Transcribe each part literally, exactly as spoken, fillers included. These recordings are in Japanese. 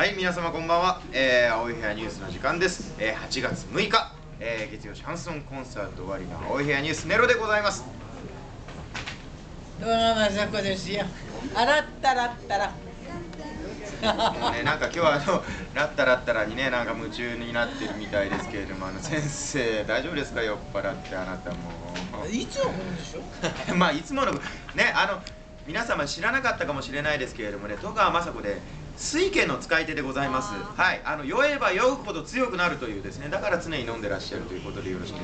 はい、皆様こんばんは、えー、青い部屋ニュースの時間です、えー、はちがつむいか、えー、月曜シャンソンコンサート終わりの青い部屋ニュースネロでございます。どうもまさこですよ。あらったらったらもうね、なんか今日はあのラッタラッタラにね、なんか夢中になってるみたいですけれども、あの先生大丈夫ですか、酔っ払ってあなたもういつもこのでしょまあいつものね、あの皆様知らなかったかもしれないですけれどもね、戸川雅子で酔拳の使い手でございます。はい、あの酔えば酔うほど強くなるというですね、だから常に飲んでらっしゃるということでよろしいで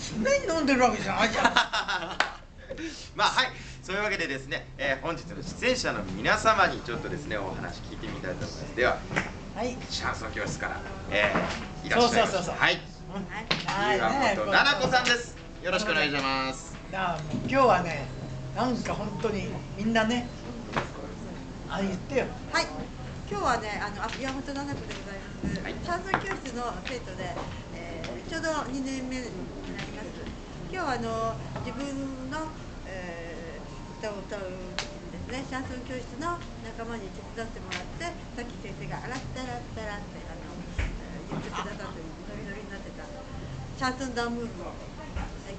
すか。常に飲んでるわけじゃないじゃん。まあはい。そういうわけでですね、えー、本日の出演者の皆様にちょっとですね、お話聞いてみたいと思います。では、はい、シャンソン教室から、えー、いらっしゃいました。はい、岩本七子さんです。よろしくお願いします。今日はね、なんか本当にみんなね、あ、言ってよ。はい、今日はね、あの岩本七子でございます。シャンソン教室の生徒で、えー、ちょうどにねんめになります。今日はあの自分の、えー歌を歌うですね、シャンソン教室の仲間に手伝ってもらって、さっき先生があらったらったらってあの言ってくださって、ノリノリになってたシャンソンダンムーブ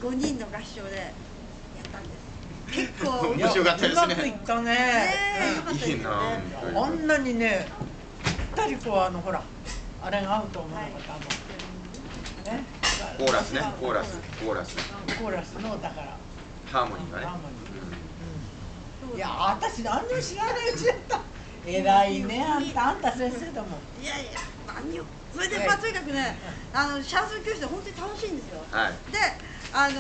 をごにんの合唱でやったんです。結構面白かったですね。うまくいったね。あんなにね、ぴったりこうあのほらあれが合うと思わなかったもんね。コーラスね、コーラス、コーラス、コーラスのだからハーモニーがね。いや、私何にも知らないうちだった。偉いね、あんた、あんた先生だもん。いやいや、何を。それで、まあ、とにかくね、あの、シャンソン教室本当に楽しいんですよ。はい、で、あのー、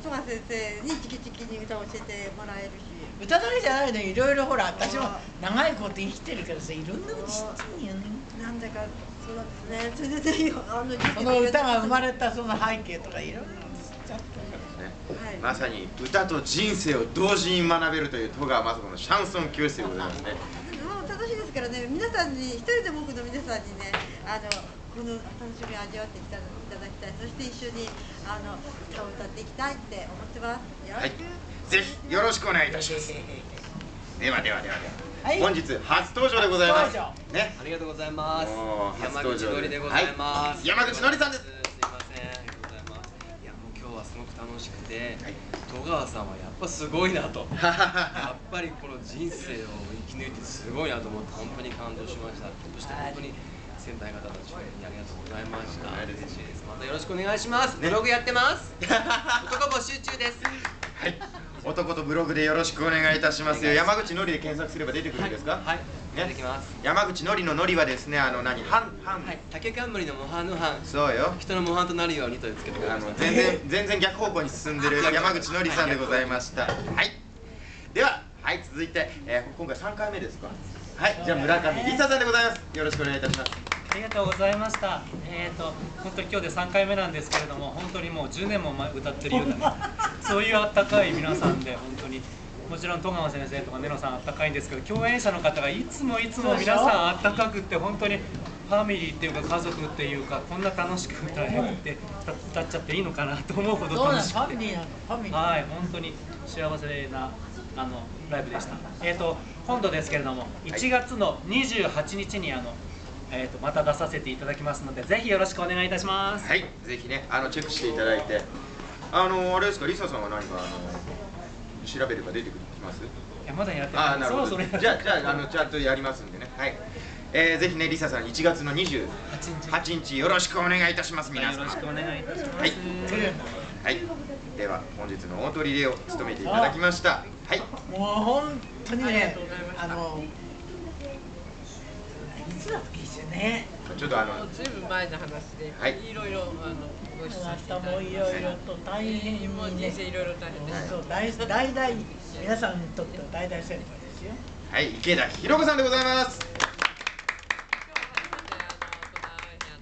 戸川先生にチキチキに歌を教えてもらえるし。歌だけじゃないの、いろいろほら、私も長いこと生きてるからさ、いろんなこと知ってんよね。なんだか、そうなんですね。それで、あの、この歌が生まれたその背景とか、いろいろ知っちゃった。はい、まさに歌と人生を同時に学べるという戸川雅子のシャンソン教室でございますね。もう楽しいですからね、皆さんに、一人でも多くの皆さんにね、あのこの楽しみを味わっていただきたい、そして一緒にあの歌を歌っていきたいって思ってます。よろしく、はい、ぜひよろしくお願いいたします。ではではではでは。はい、本日初登場でございます。ね、ありがとうございます。山口のりでございます。はい、山口のりさんです。すごく楽しくて、戸川さんはやっぱすごいなと、やっぱりこの人生を生き抜いてすごいなと思って、本当に感動しました。そして本当に先輩方たち、ありがとうございました。嬉しいです。またよろしくお願いします。ブログやってます。男募集中です。はい。男とブログでよろしくお願いいたします。山口のりで検索すれば出てくるんですか？はい。出てきます。山口のりののりはですね、あの何半半竹冠の模範の範、そうよ。人の模範となるようにというつけてください。全然全然逆方向に進んでる山口のりさんでございました。はい。でははい続いて今回さんかいめですか？はい。じゃあ村上りささんでございます。よろしくお願いいたします。ありがとうございました。えっと本当に今日でさんかいめなんですけれども、本当にもうじゅうねんも前歌ってるような。そういうあったかい皆さんで、本当にもちろん戸川先生とか根野さんあったかいんですけど、共演者の方がいつもいつも皆さんあったかくって、本当にファミリーっていうか家族っていうか、こんな楽しく歌えて歌っちゃっていいのかなと思うほど楽しくて、はい、本当に幸せなあのライブでした。えっと今度ですけれどもいちがつのにじゅうはちにちにあのえーとまた出させていただきますので、ぜひよろしくお願いいたします。はい、ぜひね、あのチェックしていただいて。あのあれですか、リサさんは何かあの調べれば出てきます？いや、まだやってない。あ、なるほど。じゃあじゃああのちゃんとやりますんでね。はい。えー、ぜひねリサさんいちがつのにじゅうはちにちよろしくお願いいたします。皆さんよろしくお願いいたします。はい。はい。では本日の大トリを務めていただきました。はい。もう本当にね、あのいつだっけですよね。ちょっとあのずいぶん前の話で、いろいろあのご出演していただいて、もいろいろと大変に人生いろいろ大変です。そう、大大大皆さんにとっては大大先輩ですよ。はい、池田ひろ子さんでございます。今日初めて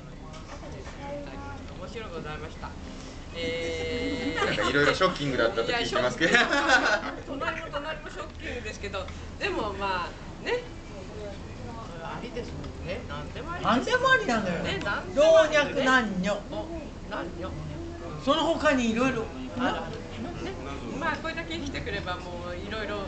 あの面白いございました。なんかいろいろショッキングだったと聞いてますけど。隣も隣もショッキングですけど、でもまあね。ありですもんね。なんでもあり。なんでもありなんだよね。老若男女。その他にいろいろ。まあこれだけ生きてくればもういろいろも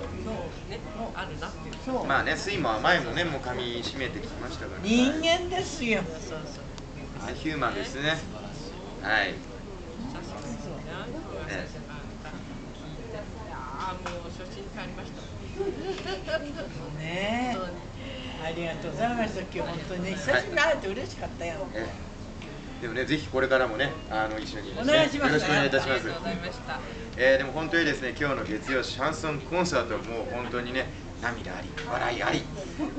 うねもうあるなっていう。まあね、睡魔は前もねもう噛み締めてきましたから、ね、人間ですよ。そうそう、ヒューマンですね。はい、あ、もう初心に変わりましたね。ありがとうございました。今日本当にね、久しぶりに会えて嬉しかったよ。でもね、ぜひこれからもね、あの一緒にですね、よろしくお願いいたします。でも本当にですね、今日の月曜シャンソンコンサートはもう本当にね、涙あり、笑いあり、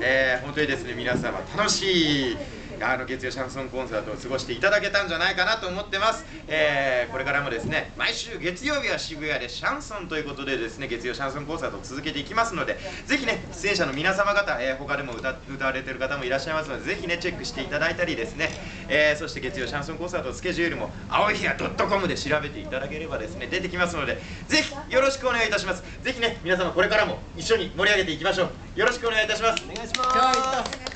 えー、本当にですね、皆様楽しいあの月曜シャンソンコンサートを過ごしていただけたんじゃないかなと思ってます。えー、これからもですね、毎週月曜日は渋谷でシャンソンということでですね、月曜シャンソンコンサートを続けていきますので、ぜひね、出演者の皆様方、えー、他でも 歌, 歌われている方もいらっしゃいますので、ぜひね、チェックしていただいたりですね、えー、そして月曜シャンソンコンサートのスケジュールも青い部屋 .com で調べていただければですね、出てきますので、ぜひよろしくお願いいたします。ぜひね、皆様これからも一緒に盛り上げていきましょう。よろしくお願いいたします。お願いします。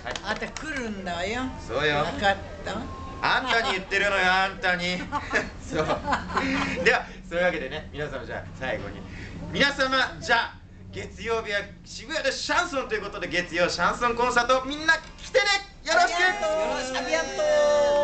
はい、あと来るんだよ。そうよ。分かった。あんたに言ってるのよ、あんたに。そう。では、そういうわけでね、皆様じゃあ最後に、皆様じゃあ月曜日は渋谷でシャンソンということで、月曜シャンソンコンサートみんな来てね。よろしく。よろしく。ありがとう。